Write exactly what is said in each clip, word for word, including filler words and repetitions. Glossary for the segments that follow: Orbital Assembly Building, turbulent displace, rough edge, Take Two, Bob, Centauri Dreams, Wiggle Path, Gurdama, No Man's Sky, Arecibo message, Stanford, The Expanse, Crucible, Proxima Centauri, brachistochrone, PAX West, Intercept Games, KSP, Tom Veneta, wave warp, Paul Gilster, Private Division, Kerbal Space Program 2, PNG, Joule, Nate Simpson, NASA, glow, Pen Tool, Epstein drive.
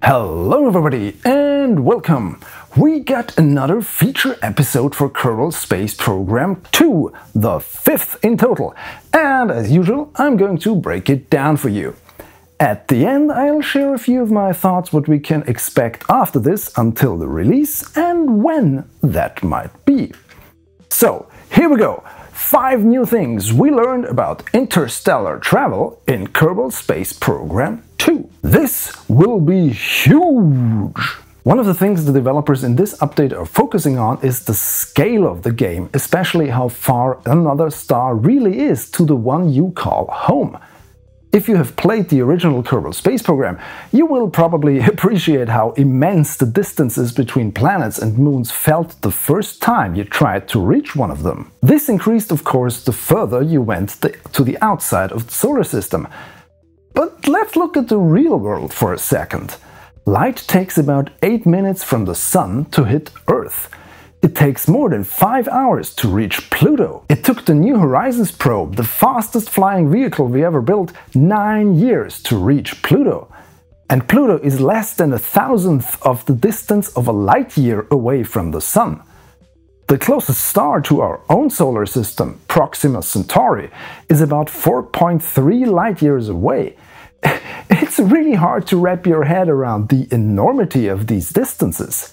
Hello everybody and welcome! We got another feature episode for Kerbal Space Program two, the fifth in total, and as usual I'm going to break it down for you. At the end I'll share a few of my thoughts what we can expect after this until the release and when that might be. So here we go! Five new things we learned about interstellar travel in Kerbal Space Program two. This will be huge! One of the things the developers in this update are focusing on is the scale of the game, especially how far another star really is to the one you call home. If you have played the original Kerbal Space Program, you will probably appreciate how immense the distances between planets and moons felt the first time you tried to reach one of them. This increased, of course, the further you went to the outside of the solar system. But let's look at the real world for a second. Light takes about eight minutes from the Sun to hit Earth. It takes more than five hours to reach Pluto. It took the New Horizons probe, the fastest flying vehicle we ever built, nine years to reach Pluto. And Pluto is less than a thousandth of the distance of a light year away from the Sun. The closest star to our own solar system, Proxima Centauri, is about four point three light years away. It's really hard to wrap your head around the enormity of these distances.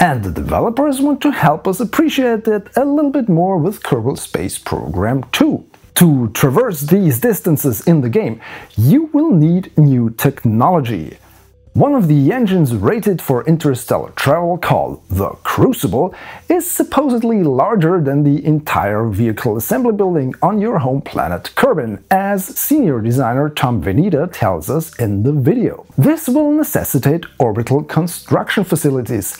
And the developers want to help us appreciate it a little bit more with Kerbal Space Program two. To traverse these distances in the game, you will need new technology. One of the engines rated for interstellar travel, called the Crucible, is supposedly larger than the entire vehicle assembly building on your home planet Kerbin, as senior designer Tom Veneta tells us in the video. This will necessitate orbital construction facilities.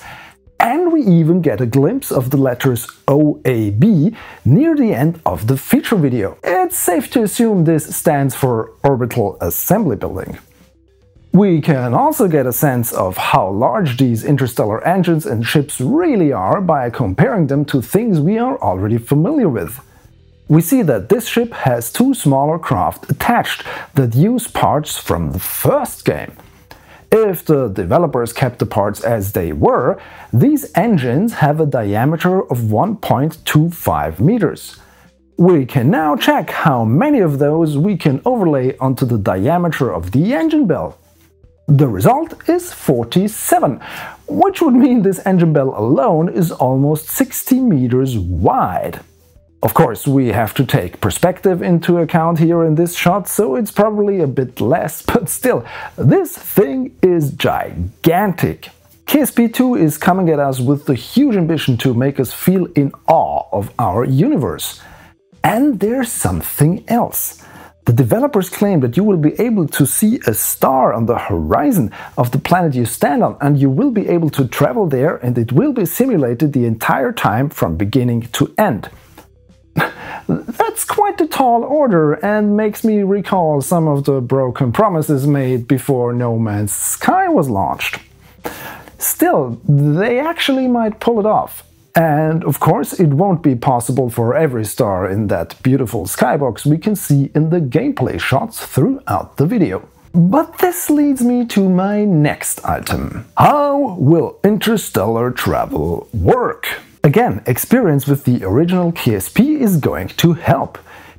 And we even get a glimpse of the letters O A B near the end of the feature video. It's safe to assume this stands for Orbital Assembly Building. We can also get a sense of how large these interstellar engines and ships really are by comparing them to things we are already familiar with. We see that this ship has two smaller craft attached that use parts from the first game. If the developers kept the parts as they were, these engines have a diameter of one point two five meters. We can now check how many of those we can overlay onto the diameter of the engine bell. The result is forty-seven, which would mean this engine bell alone is almost sixty meters wide. Of course, we have to take perspective into account here in this shot, so it's probably a bit less, but still, this thing is gigantic. K S P two is coming at us with the huge ambition to make us feel in awe of our universe. And there's something else. The developers claim that you will be able to see a star on the horizon of the planet you stand on, and you will be able to travel there, and it will be simulated the entire time from beginning to end. That's quite a tall order and makes me recall some of the broken promises made before No Man's Sky was launched. Still, they actually might pull it off. And of course, it won't be possible for every star in that beautiful skybox we can see in the gameplay shots throughout the video. But this leads me to my next item. How will interstellar travel work? Again, experience with the original K S P is going to help.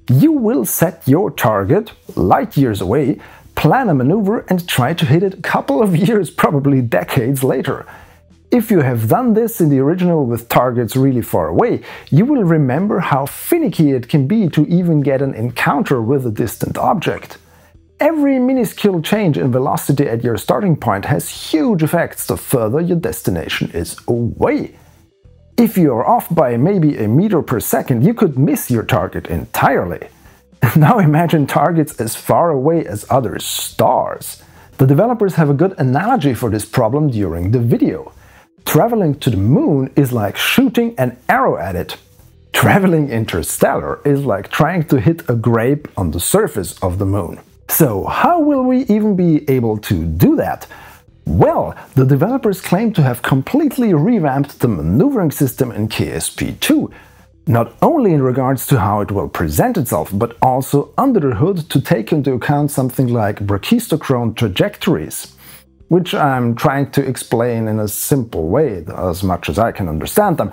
You will set your target, light years away, plan a maneuver and try to hit it a couple of years, probably decades later. If you have done this in the original with targets really far away, you will remember how finicky it can be to even get an encounter with a distant object. Every minuscule change in velocity at your starting point has huge effects the further your destination is away. If you're off by maybe a meter per second, you could miss your target entirely. Now imagine targets as far away as other stars. The developers have a good analogy for this problem during the video. Traveling to the moon is like shooting an arrow at it. Traveling interstellar is like trying to hit a grape on the surface of the moon. So how will we even be able to do that? Well, the developers claim to have completely revamped the maneuvering system in K S P two, not only in regards to how it will present itself, but also under the hood to take into account something like brachistochrone trajectories. which I'm trying to explain in a simple way, as much as I can understand them.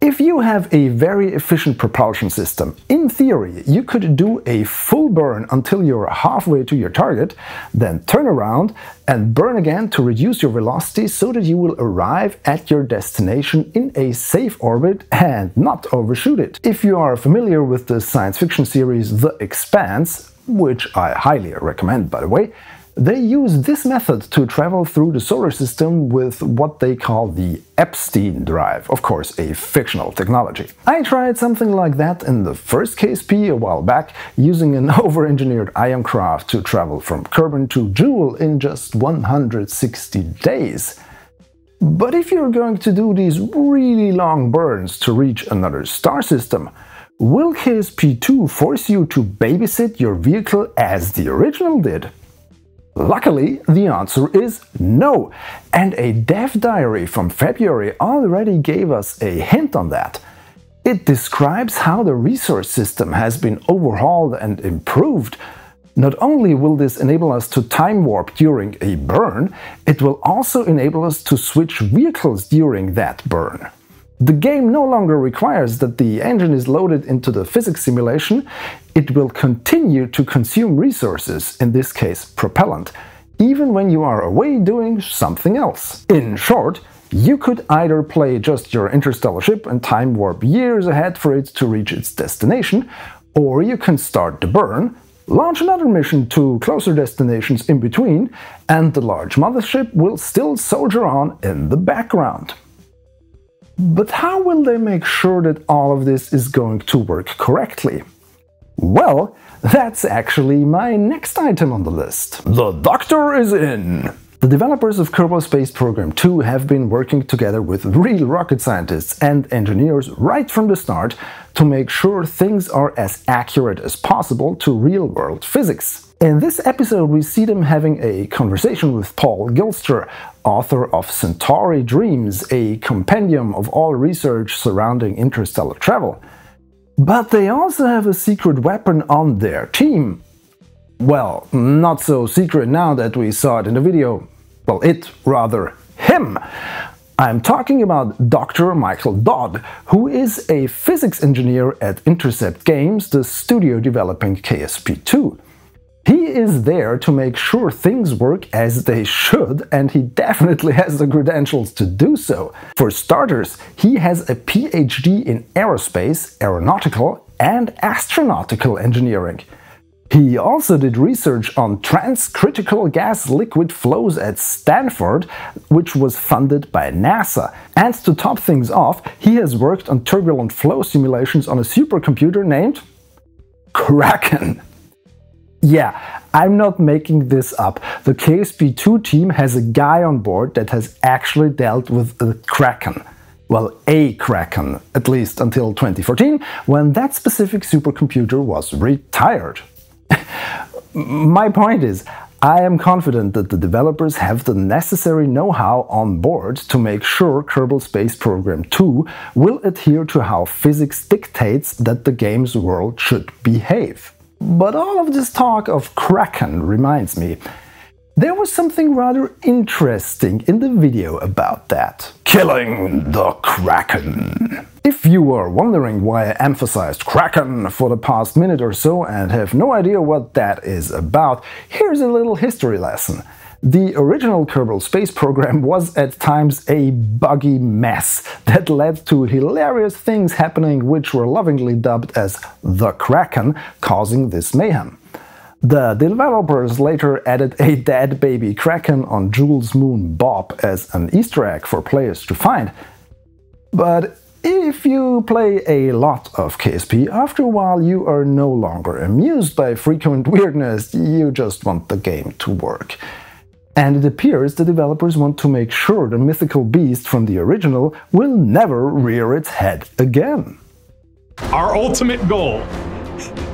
If you have a very efficient propulsion system, in theory, you could do a full burn until you're halfway to your target, then turn around and burn again to reduce your velocity so that you will arrive at your destination in a safe orbit and not overshoot it. If you are familiar with the science fiction series The Expanse, which I highly recommend, by the way, they use this method to travel through the solar system with what they call the Epstein drive, of course a fictional technology. I tried something like that in the first K S P a while back, using an over-engineered ioncraft to travel from Kerbal to Joule in just one hundred sixty days. But if you're going to do these really long burns to reach another star system, will K S P two force you to babysit your vehicle as the original did? Luckily, the answer is no, and a dev diary from February already gave us a hint on that. It describes how the resource system has been overhauled and improved. Not only will this enable us to time warp during a burn, it will also enable us to switch vehicles during that burn. The game no longer requires that the engine is loaded into the physics simulation, it will continue to consume resources, in this case propellant, even when you are away doing something else. In short, you could either play just your interstellar ship and time warp years ahead for it to reach its destination, or you can start the burn, launch another mission to closer destinations in between, and the large mothership will still soldier on in the background. But how will they make sure that all of this is going to work correctly? Well, that's actually my next item on the list. The doctor is in! The developers of Kerbal Space Program two have been working together with real rocket scientists and engineers right from the start to make sure things are as accurate as possible to real-world physics. In this episode, we see them having a conversation with Paul Gilster, author of Centauri Dreams, a compendium of all research surrounding interstellar travel. But they also have a secret weapon on their team. Well, not so secret now that we saw it in the video. Well, it, rather, him. I'm talking about Doctor Michael Dodd, who is a physics engineer at Intercept Games, the studio developing K S P two. He is there to make sure things work as they should, and he definitely has the credentials to do so. For starters, he has a P H D in aerospace, aeronautical, and astronautical engineering. He also did research on transcritical gas-liquid flows at Stanford, which was funded by NASA. And to top things off, he has worked on turbulent flow simulations on a supercomputer named Kraken. Yeah, I'm not making this up. The K S P two team has a guy on board that has actually dealt with the Kraken. Well, a Kraken, at least until twenty fourteen, when that specific supercomputer was retired. My point is, I am confident that the developers have the necessary know-how on board to make sure Kerbal Space Program two will adhere to how physics dictates that the game's world should behave. But all of this talk of Kraken reminds me, there was something rather interesting in the video about that. Killing the Kraken. If you are wondering why I emphasized Kraken for the past minute or so and have no idea what that is about, here's a little history lesson. The original Kerbal Space Program was at times a buggy mess that led to hilarious things happening which were lovingly dubbed as the Kraken, causing this mayhem. The developers later added a dead baby Kraken on Joule's moon Bob as an Easter egg for players to find. But if you play a lot of K S P, after a while you are no longer amused by frequent weirdness, you just want the game to work. And it appears the developers want to make sure the mythical beast from the original will never rear its head again. Our ultimate goal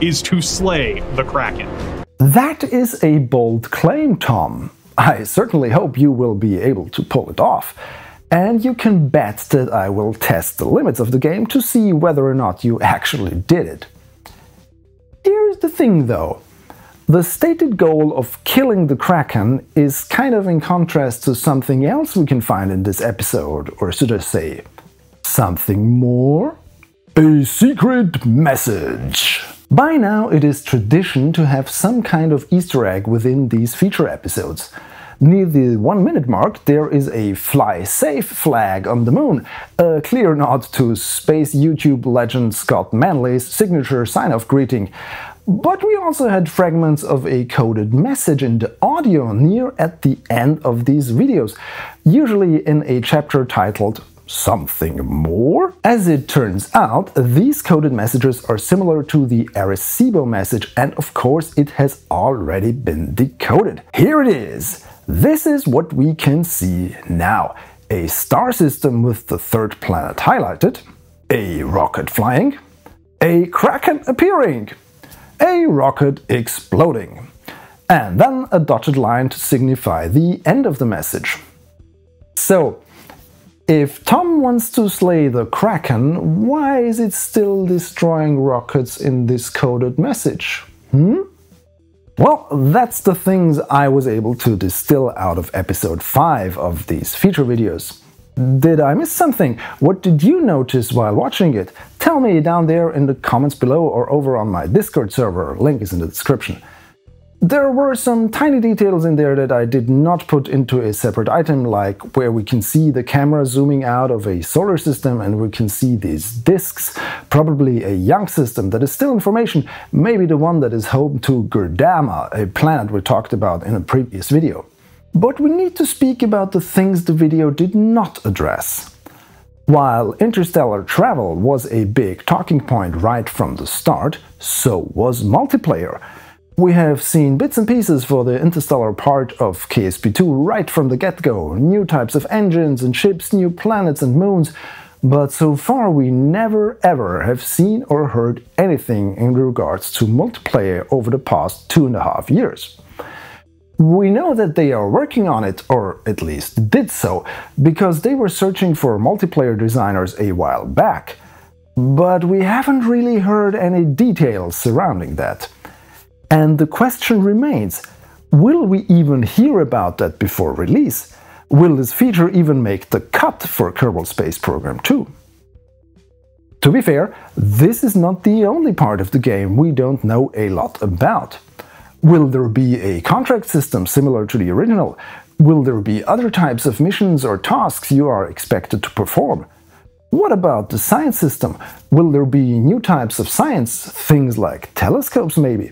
is to slay the Kraken. That is a bold claim, Tom. I certainly hope you will be able to pull it off. And you can bet that I will test the limits of the game to see whether or not you actually did it. Here's the thing, though. The stated goal of killing the Kraken is kind of in contrast to something else we can find in this episode, or should I say, something more? A secret message! By now it is tradition to have some kind of Easter egg within these feature episodes. Near the one minute mark there is a fly safe flag on the moon, a clear nod to space YouTube legend Scott Manley's signature sign-off greeting. But we also had fragments of a coded message in the audio near at the end of these videos, usually in a chapter titled Something More? As it turns out, these coded messages are similar to the Arecibo message, and of course it has already been decoded. Here it is! This is what we can see now. A star system with the third planet highlighted, a rocket flying, a Kraken appearing, a rocket exploding, and then a dotted line to signify the end of the message. So, if Tom wants to slay the Kraken, why is it still destroying rockets in this coded message? Hmm? Well, that's the things I was able to distill out of episode five of these feature videos. Did I miss something? What did you notice while watching it? Tell me down there in the comments below or over on my Discord server, link is in the description. There were some tiny details in there that I did not put into a separate item, like where we can see the camera zooming out of a solar system and we can see these disks, probably a young system that is still in formation, maybe the one that is home to Gurdama, a planet we talked about in a previous video. But we need to speak about the things the video did not address. While interstellar travel was a big talking point right from the start, so was multiplayer. We have seen bits and pieces for the interstellar part of K S P two right from the get-go, new types of engines and ships, new planets and moons, but so far we never ever have seen or heard anything in regards to multiplayer over the past two and a half years. We know that they are working on it, or at least did so, because they were searching for multiplayer designers a while back, but we haven't really heard any details surrounding that. And the question remains, will we even hear about that before release? Will this feature even make the cut for Kerbal Space Program two? To be fair, this is not the only part of the game we don't know a lot about. Will there be a contract system similar to the original? Will there be other types of missions or tasks you are expected to perform? What about the science system? Will there be new types of science, things like telescopes maybe?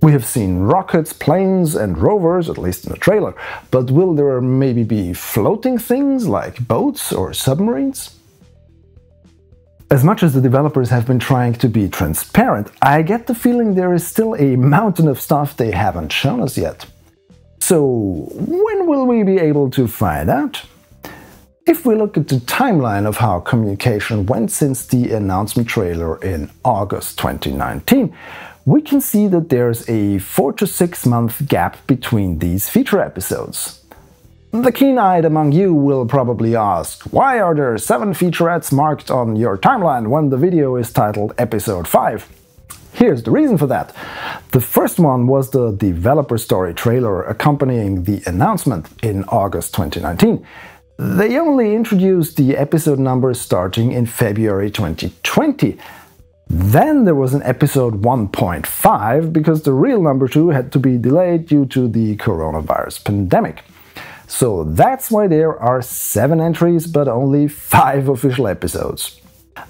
We have seen rockets, planes and rovers, at least in the trailer, but will there maybe be floating things like boats or submarines? As much as the developers have been trying to be transparent, I get the feeling there is still a mountain of stuff they haven't shown us yet. So when will we be able to find out? If we look at the timeline of how communication went since the announcement trailer in August twenty nineteen, we can see that there's a four to six month gap between these feature episodes. The keen-eyed among you will probably ask, why are there seven featurettes marked on your timeline when the video is titled Episode five? Here's the reason for that. The first one was the developer story trailer accompanying the announcement in August twenty nineteen. They only introduced the episode numbers starting in February twenty twenty. Then there was an episode one point five, because the real number two had to be delayed due to the coronavirus pandemic. So that's why there are seven entries, but only five official episodes.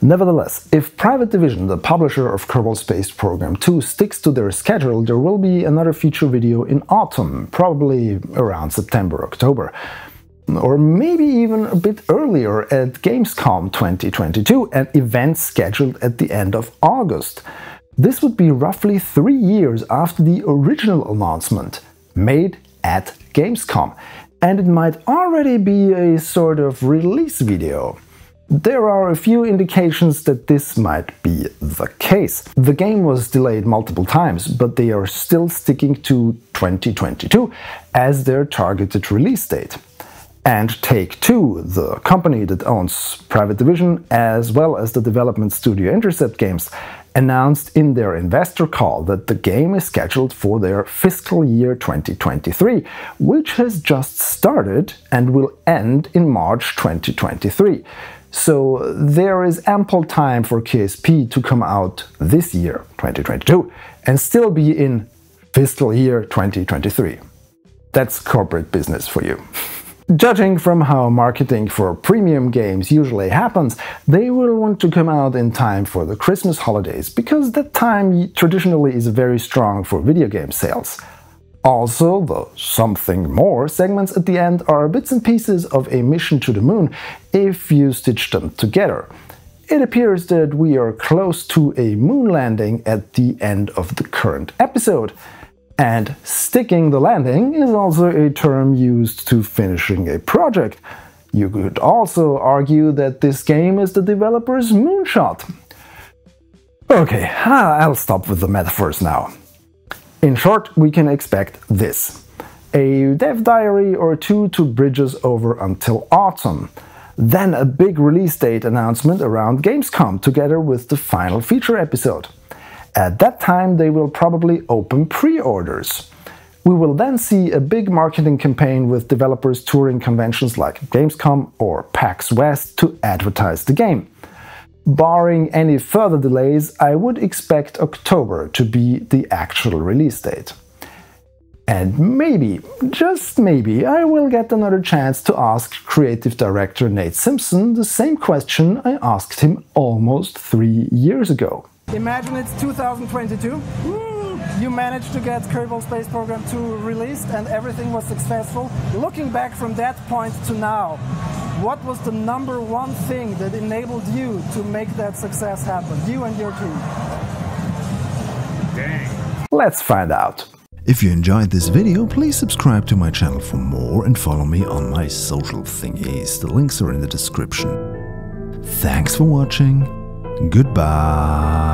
Nevertheless, if Private Division, the publisher of Kerbal Space Program two, sticks to their schedule, there will be another feature video in autumn, probably around September, October. Or maybe even a bit earlier at Gamescom twenty twenty-two and events scheduled at the end of August. This would be roughly three years after the original announcement, made at Gamescom, and it might already be a sort of release video. There are a few indications that this might be the case. The game was delayed multiple times, but they are still sticking to twenty twenty-two as their targeted release date. And Take Two, the company that owns Private Division, as well as the development studio Intercept Games, announced in their investor call that the game is scheduled for their fiscal year twenty twenty-three, which has just started and will end in March twenty twenty-three. So there is ample time for K S P to come out this year, twenty twenty-two, and still be in fiscal year twenty twenty-three. That's corporate business for you. Judging from how marketing for premium games usually happens, they will want to come out in time for the Christmas holidays, because that time traditionally is very strong for video game sales. Also, the something more segments at the end are bits and pieces of a mission to the moon, if you stitch them together. It appears that we are close to a moon landing at the end of the current episode. And sticking the landing is also a term used to finishing a project. You could also argue that this game is the developer's moonshot. Okay, I'll stop with the metaphors now. In short, we can expect this: a dev diary or two to bridge us over until autumn. Then a big release date announcement around Gamescom, together with the final feature episode. At that time, they will probably open pre-orders. We will then see a big marketing campaign with developers touring conventions like Gamescom or PAX West to advertise the game. Barring any further delays, I would expect October to be the actual release date. And maybe, just maybe, I will get another chance to ask creative director Nate Simpson the same question I asked him almost three years ago. Imagine it's two thousand twenty-two, you managed to get Kerbal Space Program two released and everything was successful. Looking back from that point to now, what was the number one thing that enabled you to make that success happen, you and your team? Dang. Let's find out. If you enjoyed this video, please subscribe to my channel for more and follow me on my social thingies. The links are in the description. Thanks for watching. Goodbye.